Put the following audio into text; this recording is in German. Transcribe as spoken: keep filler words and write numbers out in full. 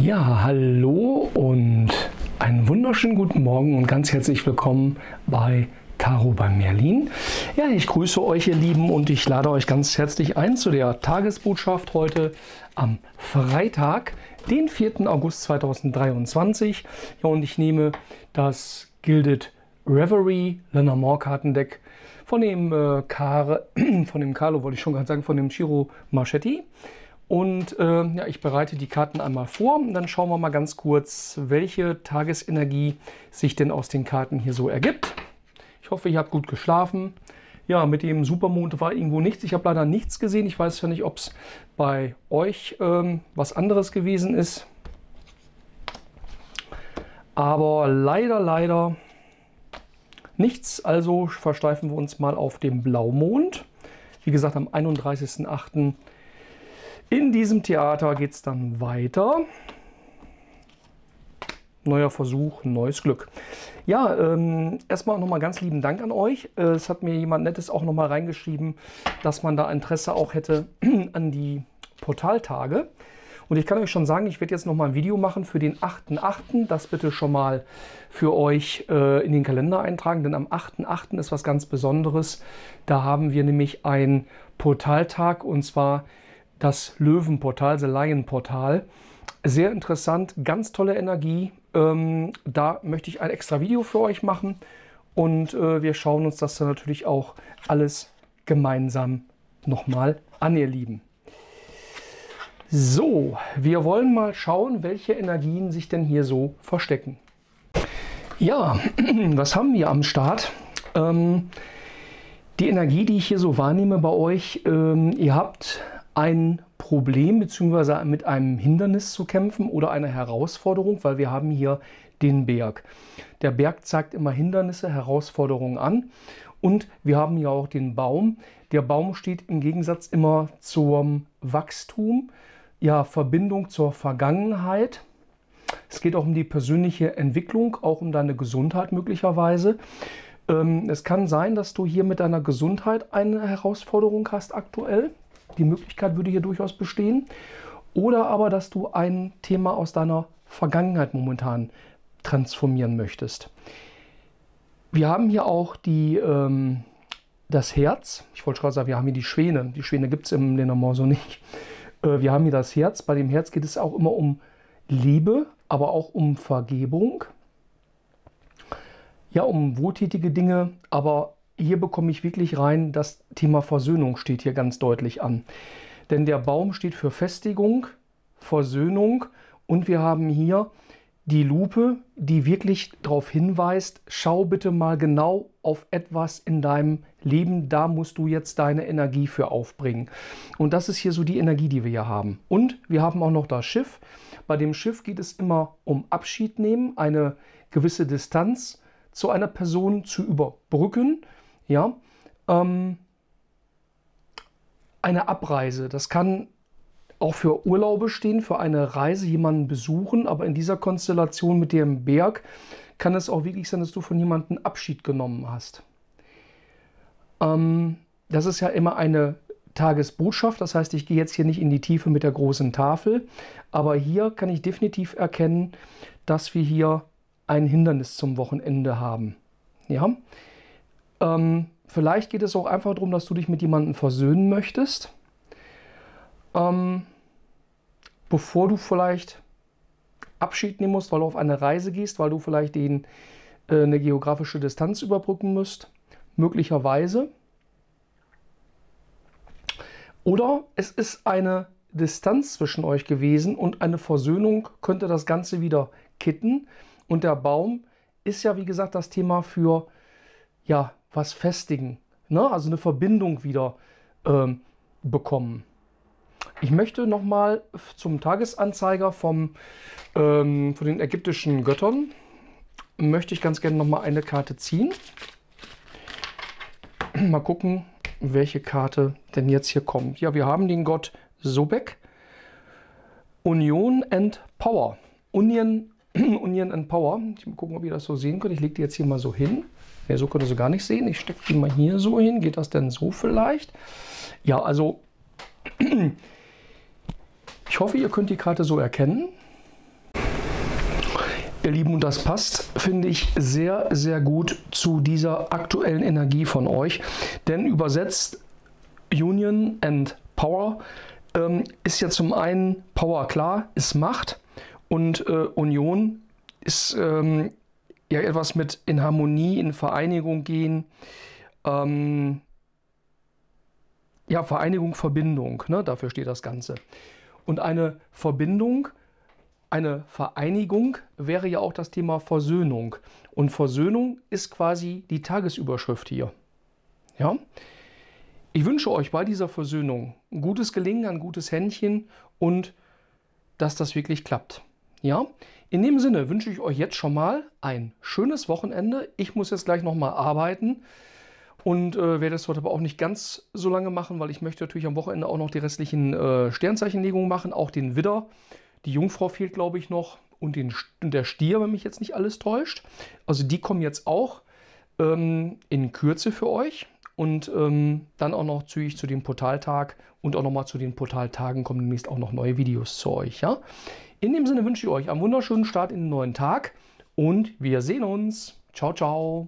Ja, hallo und einen wunderschönen guten Morgen und ganz herzlich willkommen bei Tarot bei Merlin. Ja, ich grüße euch, ihr Lieben, und ich lade euch ganz herzlich ein zu der Tagesbotschaft heute am Freitag, den vierten August zweitausenddreiundzwanzig. Ja, und ich nehme das Gilded Reverie Lenormand Kartendeck von dem äh, Car von dem Carlo, wollte ich schon gerade sagen, von dem Ciro Marchetti. Und äh, ja, ich bereite die Karten einmal vor und dann schauen wir mal ganz kurz, welche Tagesenergie sich denn aus den Karten hier so ergibt. Ich hoffe, ihr habt gut geschlafen. Ja, mit dem Supermond war irgendwo nichts. Ich habe leider nichts gesehen. Ich weiß ja nicht, ob es bei euch ähm, was anderes gewesen ist. Aber leider, leider nichts. Also versteifen wir uns mal auf den Blaumond. Wie gesagt, am einunddreißigsten achten in diesem Theater geht es dann weiter. Neuer Versuch, neues Glück. Ja, ähm, erstmal nochmal ganz lieben Dank an euch. Äh, es hat mir jemand Nettes auch nochmal reingeschrieben, dass man da Interesse auch hätte an die Portaltage. Und ich kann euch schon sagen, ich werde jetzt nochmal ein Video machen für den achten achten Das bitte schon mal für euch äh, in den Kalender eintragen, denn am achten achten ist was ganz Besonderes. Da haben wir nämlich einen Portaltag, und zwar das Löwenportal, das Lionportal. Sehr interessant, ganz tolle Energie. Ähm, da möchte ich ein extra Video für euch machen und äh, wir schauen uns das dann natürlich auch alles gemeinsam nochmal an, ihr Lieben. So, wir wollen mal schauen, welche Energien sich denn hier so verstecken. Ja, was haben wir am Start? Ähm, die Energie, die ich hier so wahrnehme bei euch, ähm, ihr habt ein Problem bzw. mit einem Hindernis zu kämpfen oder einer Herausforderung, weil wir haben hier den Berg. Der Berg zeigt immer Hindernisse, Herausforderungen an, und wir haben ja auch den Baum. Der Baum steht im Gegensatz immer zum Wachstum, ja, Verbindung zur Vergangenheit. Es geht auch um die persönliche Entwicklung, auch um deine Gesundheit möglicherweise. Ähm, es kann sein, dass du hier mit deiner Gesundheit eine Herausforderung hast aktuell. Die Möglichkeit würde hier durchaus bestehen. Oder aber, dass du ein Thema aus deiner Vergangenheit momentan transformieren möchtest. Wir haben hier auch die, ähm, das Herz. Ich wollte gerade sagen, wir haben hier die Schwäne. Die Schwäne gibt es im Lenormand so nicht. Äh, wir haben hier das Herz. Bei dem Herz geht es auch immer um Liebe, aber auch um Vergebung. Ja, um wohltätige Dinge, aber hier bekomme ich wirklich rein, das Thema Versöhnung steht hier ganz deutlich an. Denn der Baum steht für Festigung, Versöhnung, und wir haben hier die Lupe, die wirklich darauf hinweist, schau bitte mal genau auf etwas in deinem Leben, da musst du jetzt deine Energie für aufbringen. Und das ist hier so die Energie, die wir hier haben. Und wir haben auch noch das Schiff. Bei dem Schiff geht es immer um Abschied nehmen, eine gewisse Distanz zu einer Person zu überbrücken. Ja, ähm, eine Abreise, das kann auch für Urlaube stehen, für eine Reise, jemanden besuchen, aber in dieser Konstellation mit dem Berg kann es auch wirklich sein, dass du von jemandem Abschied genommen hast. Ähm, das ist ja immer eine Tagesbotschaft, das heißt, ich gehe jetzt hier nicht in die Tiefe mit der großen Tafel, aber hier kann ich definitiv erkennen, dass wir hier ein Hindernis zum Wochenende haben. Ja, Ähm, vielleicht geht es auch einfach darum, dass du dich mit jemandem versöhnen möchtest, ähm, bevor du vielleicht Abschied nehmen musst, weil du auf eine Reise gehst, weil du vielleicht den, äh, eine geografische Distanz überbrücken musst, möglicherweise. Oder es ist eine Distanz zwischen euch gewesen und eine Versöhnung könnte das Ganze wieder kitten. Und der Baum ist ja, wie gesagt, das Thema für, ja, was festigen, ne? Also eine Verbindung wieder ähm, bekommen. Ich möchte nochmal zum Tagesanzeiger vom, ähm, von den ägyptischen Göttern, möchte ich ganz gerne nochmal eine Karte ziehen. Mal gucken, welche Karte denn jetzt hier kommt. Ja, wir haben den Gott Sobek, Union and Power. Union, Union and Power. Ich mal gucken, ob ihr das so sehen könnt. Ich lege die jetzt hier mal so hin. Ja, so könnt ihr sie gar nicht sehen. Ich stecke die mal hier so hin. Geht das denn so vielleicht? Ja, also ich hoffe, ihr könnt die Karte so erkennen. Ihr Lieben, und das passt, finde ich, sehr, sehr gut zu dieser aktuellen Energie von euch. Denn übersetzt Union and Power ähm, ist ja zum einen Power, klar, ist Macht, und äh, Union ist ähm, ja etwas mit in Harmonie, in Vereinigung gehen. Ähm, ja, Vereinigung, Verbindung, ne? Dafür steht das Ganze. Und eine Verbindung, eine Vereinigung wäre ja auch das Thema Versöhnung. Und Versöhnung ist quasi die Tagesüberschrift hier. Ja? Ich wünsche euch bei dieser Versöhnung ein gutes Gelingen, ein gutes Händchen und dass das wirklich klappt. Ja? In dem Sinne wünsche ich euch jetzt schon mal ein schönes Wochenende. Ich muss jetzt gleich nochmal arbeiten und äh, werde es heute aber auch nicht ganz so lange machen, weil ich möchte natürlich am Wochenende auch noch die restlichen äh, Sternzeichenlegungen machen, auch den Widder. Die Jungfrau fehlt, glaube ich, noch und, den, und der Stier, wenn mich jetzt nicht alles täuscht. Also die kommen jetzt auch ähm, in Kürze für euch. Und ähm, dann auch noch zügig zu dem Portaltag und auch nochmal zu den Portaltagen kommen demnächst auch noch neue Videos zu euch. Ja? In dem Sinne wünsche ich euch einen wunderschönen Start in den neuen Tag und wir sehen uns. Ciao, ciao.